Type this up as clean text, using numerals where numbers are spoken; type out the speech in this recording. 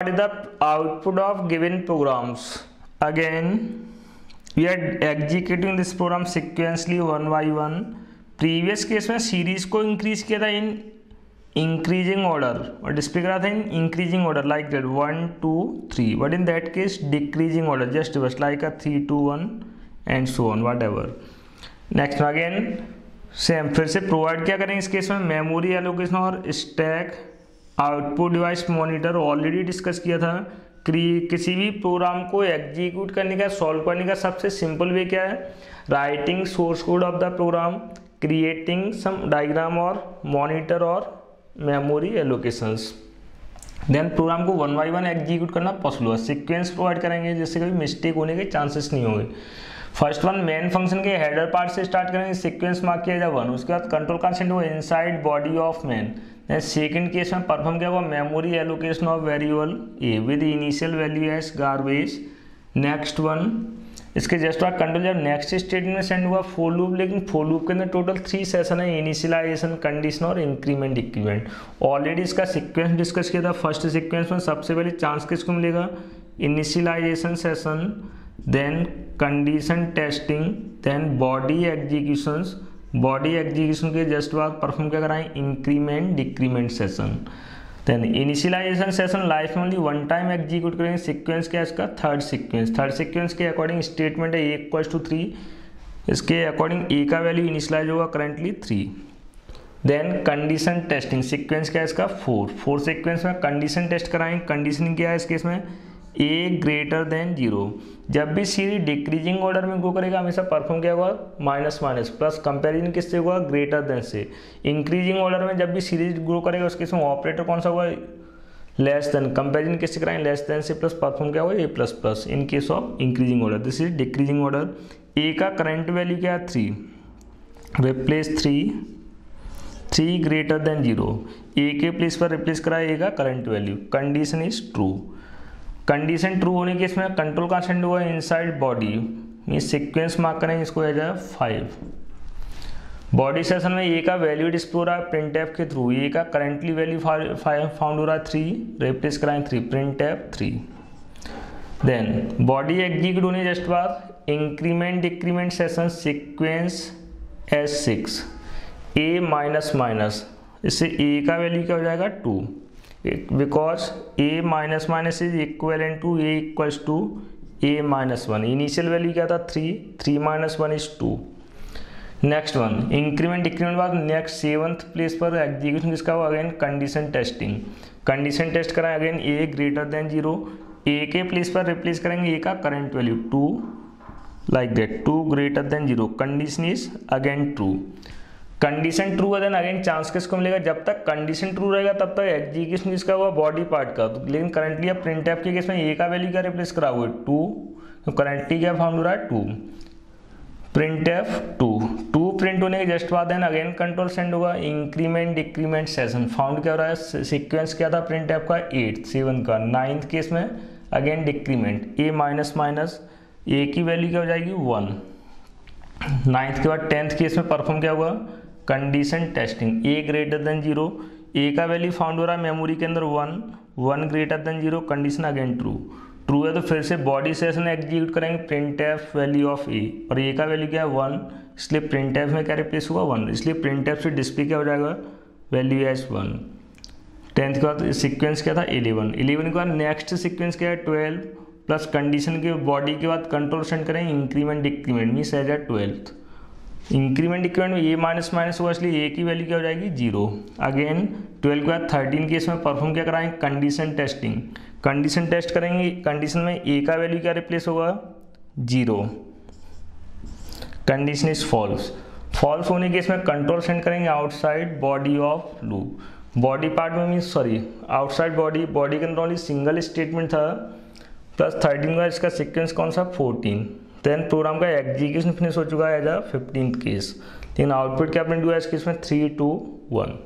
What is the output of given programs? Again, we are executing this program sequentially one by one. Previous case में series को increase किया था in increasing order और display करा था in increasing order like that 1, 2, 3. But in that case decreasing order just reverse like a 3, 2, 1 and so on whatever. Next again same फिर से provide क्या करेंगे इस case में memory allocation और stack output device monitor already discuss किया था किसी भी प्रोग्राम को एग्जीक्यूट करने का सॉल्व करने का सबसे सिंपल वे क्या है writing source code of the program creating some diagram और मॉनिटर और मेमोरी एलोकेशंस देन प्रोग्राम को वन बाई वन एग्जीक्यूट करना पॉसिबल है सिक्वेंस प्रोवाइड करेंगे जिससे कभी मिस्टेक होने के चांसेस नहीं होंगे फर्स्ट वन मेन फंक्शन के हेडर पार्ट से स्टार्ट करेंगे सिक्वेंस मार्क किया जाए 1 उसके बाद कंट्रोल कंसेंट वो inside body of main second case में परफॉर्म किया हुआ memory allocation of variable a with initial value as garbage next one इसके जस्ट बाद कंट्रोल जब नेक्स्ट स्टेट में सेंड हुआ फॉर लूप लेकिन फॉर लूप के अंदर टोटल 3 सेशन है इनिशियलाइजेशन कंडीशन और इंक्रीमेंट इक्विवेलेंट ऑलरेडी इसका सिक्वेंस डिस्कस किया था फर्स्ट सिक्वेंस में सबसे पहले चांस किसको मिलेगा initialization session then condition testing then body execution के जस्ट बाद परफॉर्म क्या कराएं increment decrement session then initialization session life में ओनली वन टाइम एग्जीक्यूट करेंगे सिक्वेंस क्या है इसका थर्ड सिक्वेंस के अकॉर्डिंग स्टेटमेंट है a = 3 इसके अकॉर्डिंग a का वैल्यू इनिशियलाइज होगा currently 3 then condition testing sequence क्या है इसका 4 सिक्वेंस में कंडीशन टेस्ट कराएंगे कंडीशनिंग क्या है इस केस में a > 0 जब भी सीरीज डिक्रीजिंग ऑर्डर में ग्रो करेगा हमेशा परफॉर्म क्या होगा माइनस प्लस कंपैरिजन किससे होगा ग्रेटर देन से इंक्रीजिंग ऑर्डर में जब भी सीरीज ग्रो करेगा उसके इसमें ऑपरेटर कौन सा होगा लेस देन कंपैरिजन किससे कराएंगे लेस देन से प्लस परफॉर्म क्या होगा a++ in case of increasing order this is decreasing order a का करंट वैल्यू क्या है 3 रिप्लेस 3 > 0 ए के प्लेस पर रिप्लेस कराए ए का current value condition is true condition true होने के इसमें कंट्रोल कांस्टेंट हुआ इनसाइड बॉडी में सिक्वेंस मार्क करेंगे इसको एज 5 बॉडी सेशन में ए का वैल्यू डिस्प्ले हो रहा है प्रिंटफ के थ्रू ए का करंटली वैल्यू फाउंड हो रहा है 3 रिप्लेस कराएं 3 प्रिंटफ 3 देन बॉडी एग्जीक्यूट होने जस्ट बाद increment decrement session sequence s6 a --, इससे ए का वैल्यू क्या हो जाएगा 2 because a --, is equivalent to a = a-1 initial value क्या था 3 > 3 - 1 = 2 नेक्स्ट वन इंक्रीमेंट डिक्रीमेंट बाद नेक्स्ट 7th प्लेस पर एग्जीक्यूशन किसका हुआ again condition testing condition test कराएं अगेन a > 0 a के प्लेस पर रिप्लेस करेंगे a का current value 2 like that 2 > 0 condition is again true condition true है देन अगेन चांस किसको मिलेगा जब तक कंडीशन ट्रू रहेगा तब तक एग्जीक्यूशन किसका हुआ बॉडी पार्ट का लेकिन करंटली अब प्रिंटफ के केस में ए का वैल्यू क्या रिप्लेस करा हुआ 2 तो करंटली क्या फाउंड हो रहा है 2 प्रिंटफ 2 प्रिंट होने के जस्ट बाद देन अगेन कंट्रोल सेंड होगा इंक्रीमेंट डिक्रीमेंट सेशन फाउंड क्या हो रहा है सिक्वेंस क्या था प्रिंटफ का 8 / 7 का 9th केस में अगेन डिक्रीमेंट a --, a की वैल्यू क्या हो जाएगी 1 9th के बाद 10th केस में परफॉर्म क्या हुआ कंडीशन टेस्टिंग a > 0 a का वैल्यू फाउंड हो रहा है मेमोरी के अंदर 1 > 0 कंडीशन अगेन ट्रू है तो फिर से बॉडी सेशन एग्जीक्यूट करेंगे प्रिंटफ वैल्यू ऑफ a और a का वैल्यू क्या है 1 इसलिए प्रिंटफ में क्या रिप्लेस हुआ 1 इसलिए प्रिंटफ से डिस्प्ले क्या हो जाएगा वैल्यू एज 1 10th के बाद सिक्वेंस क्या था 11 के बाद नेक्स्ट सिक्वेंस क्या है 12 प्लस कंडीशन के बॉडी के बाद कंट्रोल सेंड करें increment decrement means as 12th increment decrement में a --, हुआ इसलिए a की वैल्यू क्या हो जाएगी 0 अगेन 12 के बाद 13 केस में परफॉर्म क्या कराएंगे कंडीशन टेस्टिंग कंडीशन टेस्ट करेंगे कंडीशन में a का वैल्यू क्या रिप्लेस होगा 0 कंडीशन इज फॉल्स होने के इसमें कंट्रोल सेंड करेंगे outside body of loop body part में मींस सॉरी आउटसाइड बॉडी के अंदर ओनली सिंगल स्टेटमेंट था प्लस 13 का इसका सिक्वेंस कौन सा 14 देन प्रोग्राम का एग्जीक्यूशन फिनिश हो चुका है एज 15th केस लेकिन आउटपुट क्या प्रिंट हुआ है इस केस में 3, 2, 1